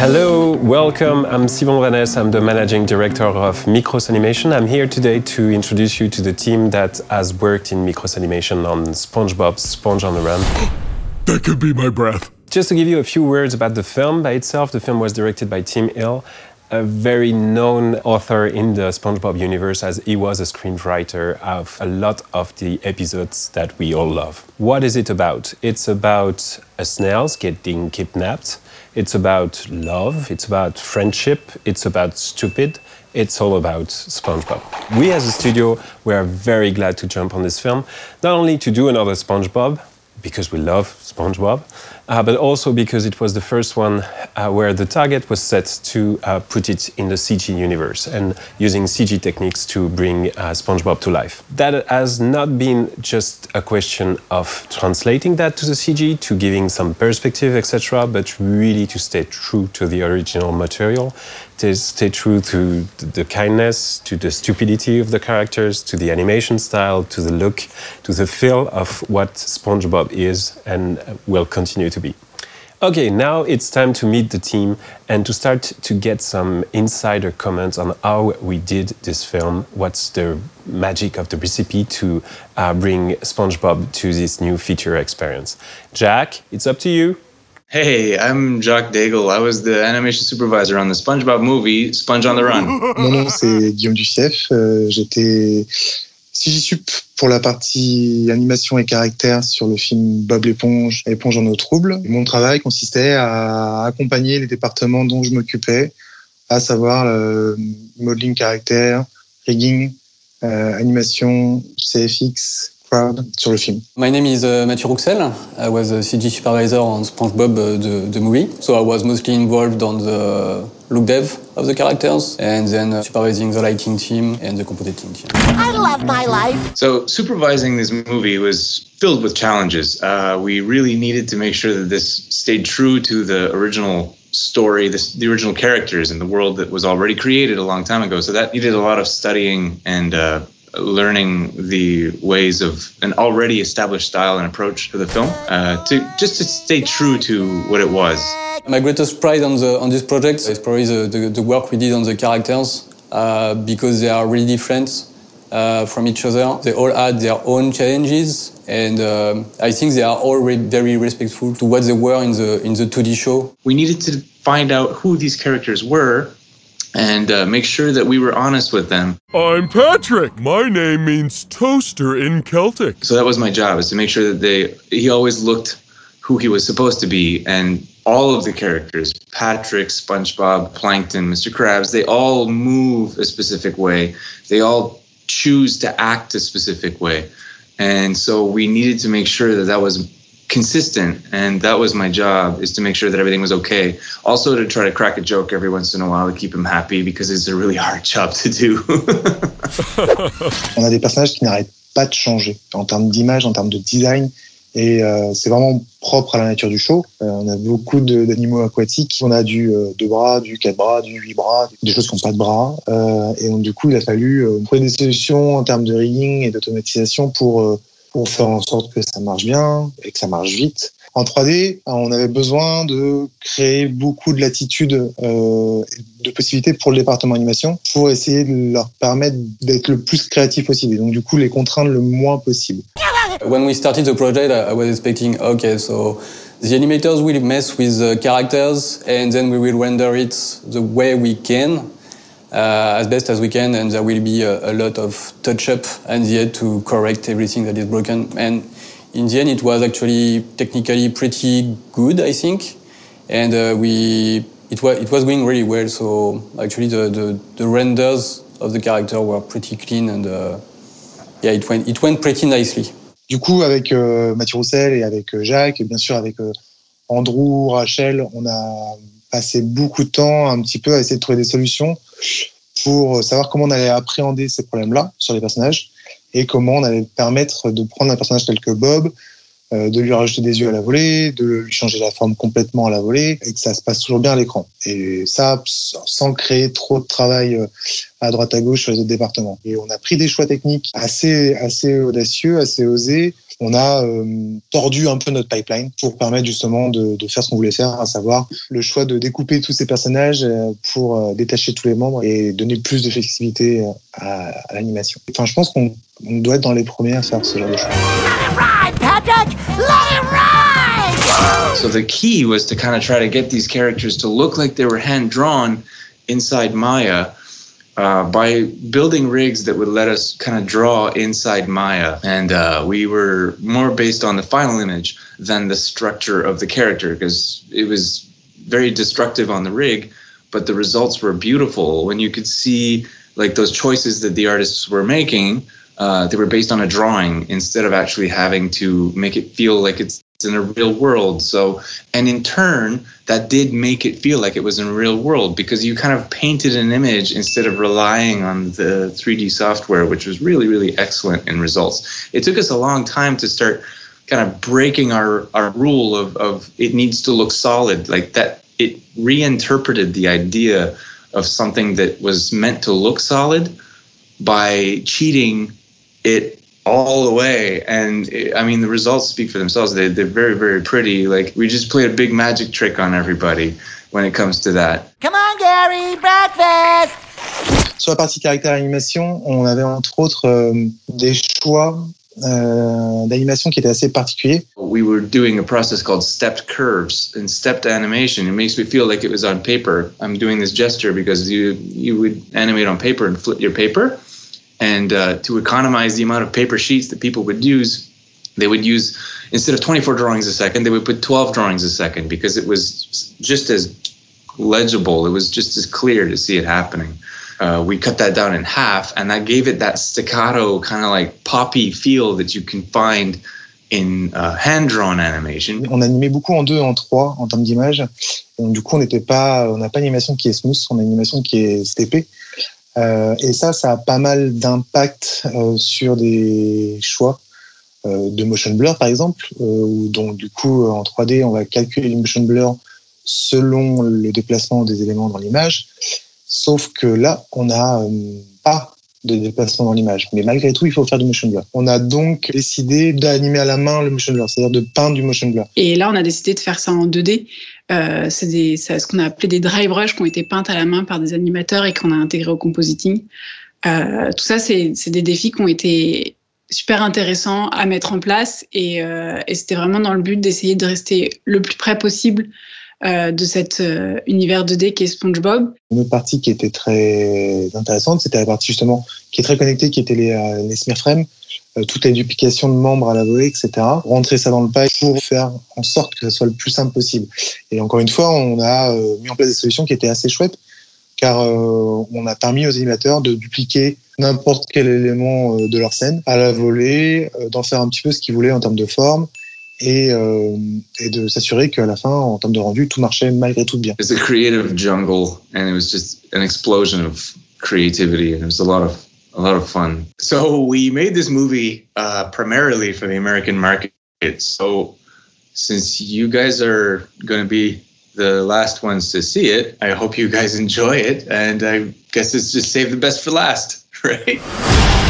Hello, welcome. I'm Simon Renes. I'm the managing director of Mikros Animation. I'm here today to introduce you to the team that has worked in Mikros Animation on SpongeBob's Sponge on the Run. That could be my breath. Just to give you a few words about the film by itself, the film was directed by Tim Hill, a very known author in the SpongeBob universe, as he was a screenwriter of a lot of the episodes that we all love. What is it about? It's about a snail getting kidnapped. It's about love, it's about friendship, it's about stupid, it's all about SpongeBob. We as a studio, we are very glad to jump on this film, not only to do another SpongeBob, because we love SpongeBob, but also because it was the first one where the target was set to put it in the CG universe and using CG techniques to bring SpongeBob to life. That has not been just a question of translating that to the CG, to giving some perspective, etc., but really to stay true to the original material, to stay true to the kindness, to the stupidity of the characters, to the animation style, to the look, to the feel of what SpongeBob is and will continue to be. Okay, now it's time to meet the team and to start to get some insider comments on how we did this film, what's the magic of the recipe to bring SpongeBob to this new feature experience. Jacques, it's up to you. Hey, I'm Jacques Daigle. I was the animation supervisor on the SpongeBob movie, Sponge on the Run. Mon nom, c'est Guillaume Duchef. J'étais CGSup pour la partie animation et caractère sur le film Bob l'éponge, Éponge en eau trouble. Mon travail consistait à accompagner les départements dont je m'occupais, à savoir le modeling caractère, rigging, animation, CFX, sur le film. My name is Mathieu Rouxel. I was a CG supervisor on SpongeBob the movie. So I was mostly involved on the look dev of the characters and then supervising the lighting team and the compositing team. I love my life. So supervising this movie was filled with challenges. We really needed to make sure that this stayed true to the original story, the original characters in the world that was already created a long time ago. So that needed a lot of studying and learning the ways of an already established style and approach to the film, to stay true to what it was. My greatest pride on this project is probably the work we did on the characters, because they are really different from each other. They all had their own challenges, and I think they are all very respectful to what they were in the 2D show. We needed to find out who these characters were and make sure that we were honest with them. I'm Patrick. My name means toaster in Celtic. So that was my job, is to make sure that he always looked who he was supposed to be, and all of the characters, Patrick, SpongeBob, Plankton, Mr. Krabs, they all move a specific way. They all choose to act a specific way. And so we needed to make sure that that was consistent, and that was my job, is to make sure that everything was okay. Also to try to crack a joke every once in a while to keep him happy, because it's a really hard job to do. On a des personnages qui n'arrêtent pas de changer en termes d'image, en termes de design, et c'est vraiment propre à la nature du show. On a beaucoup d'animaux aquatiques. On a du 2 bras, du 4 bras, du 8 bras, des choses qui n'ont pas de bras. Et donc du coup, il a fallu trouver des solutions en termes de rigging et d'automatisation pour faire en sorte que ça marche bien et que ça marche vite. En 3D, on avait besoin de créer beaucoup de latitude, de possibilités pour le département animation, pour essayer de leur permettre d'être le plus créatif possible, et donc du coup les contraindre le moins possible. When we started the project, I was expecting, okay, so the animators will mess with the characters and then we will render it the way we can. As best as we can, and there will be a lot of touch-up and the end to correct everything that is broken. And in the end, it was actually technically pretty good, I think. And it was going really well. So actually, the renders of the character were pretty clean, and yeah, it went pretty nicely. Du coup, avec Mathieu Rouxel et avec Jacques, et bien sûr avec Andrew, Rachel, on a passé beaucoup de temps un petit peu à essayer de trouver des solutions pour savoir comment on allait appréhender ces problèmes-là sur les personnages et comment on allait permettre de prendre un personnage tel que Bob, de lui rajouter des yeux à la volée, de lui changer la forme complètement à la volée, et que ça se passe toujours bien à l'écran. Et ça, sans créer trop de travail à droite à gauche sur les autres départements. Et on a pris des choix techniques assez audacieux, assez osés. On a tordu un peu notre pipeline pour permettre justement de faire ce qu'on voulait faire, à savoir le choix de découper tous ces personnages pour détacher tous les membres et donner plus de flexibilité à l'animation. Enfin, je pense qu'on doit être dans les premiers à faire ce genre de choses. So the key was to kind of try to get these characters to look like they were hand-drawn inside Maya. By building rigs that would let us kind of draw inside Maya. And we were more based on the final image than the structure of the character, because it was very destructive on the rig, but the results were beautiful. When you could see like those choices that the artists were making, they were based on a drawing instead of actually having to make it feel like it's in a real world. So, and in turn, that did make it feel like it was in a real world, because you kind of painted an image instead of relying on the 3D software, which was really, really excellent in results. It took us a long time to start kind of breaking our rule of it needs to look solid, like that. It reinterpreted the idea of something that was meant to look solid by cheating it all the way. And I mean, the results speak for themselves. They're very, very pretty. Like, we just played a big magic trick on everybody when it comes to that. Come on, Gary, breakfast! Sur la partie caractère animation, on avait entre autres des choix d'animation qui étaient assez particuliers. We were doing a process called stepped curves and stepped animation. It makes me feel like it was on paper. I'm doing this gesture because you would animate on paper and flip your paper. And to economize the amount of paper sheets that people would use, they would use, instead of 24 drawings a second, they would put 12 drawings a second, because it was just as legible, it was just as clear to see it happening. We cut that down in half, and that gave it that staccato kind of like poppy feel that you can find in hand-drawn animation. On animait beaucoup en deux, en trois, en termes d'images. Du coup, on n'a pas une animation qui est smooth, on a une animation qui est steppée. Et ça a pas mal d'impact sur des choix de motion blur, par exemple, où donc du coup, en 3D, on va calculer le motion blur selon le déplacement des éléments dans l'image, sauf que là, on n'a pas de déplacement dans l'image. Mais malgré tout, il faut faire du motion blur. On a donc décidé d'animer à la main le motion blur, c'est-à-dire de peindre du motion blur. Et là, on a décidé de faire ça en 2D. C'est ce qu'on a appelé des dry brush qui ont été peintes à la main par des animateurs et qu'on a intégré au compositing. Tout ça, c'est des défis qui ont été super intéressants à mettre en place, et c'était vraiment dans le but d'essayer de rester le plus près possible de cet univers 2D qui est SpongeBob. Une autre partie qui était très intéressante, c'était la partie justement qui est très connectée, qui était les smearframes, toutes les duplications de membres à la volée, etc. Rentrer ça dans le pipe pour faire en sorte que ça soit le plus simple possible. Et encore une fois, on a mis en place des solutions qui étaient assez chouettes, car on a permis aux animateurs de dupliquer n'importe quel élément de leur scène à la volée, d'en faire un petit peu ce qu'ils voulaient en termes de forme, et de s'assurer qu'à la fin, en termes de rendu, tout marchait malgré tout bien. It's a creative jungle, and it was just an explosion of creativity, and it was a lot of fun. So we made this movie primarily for the American market. So since you guys are going to be the last ones to see it, I hope you guys enjoy it, and I guess it's just save the best for last, right?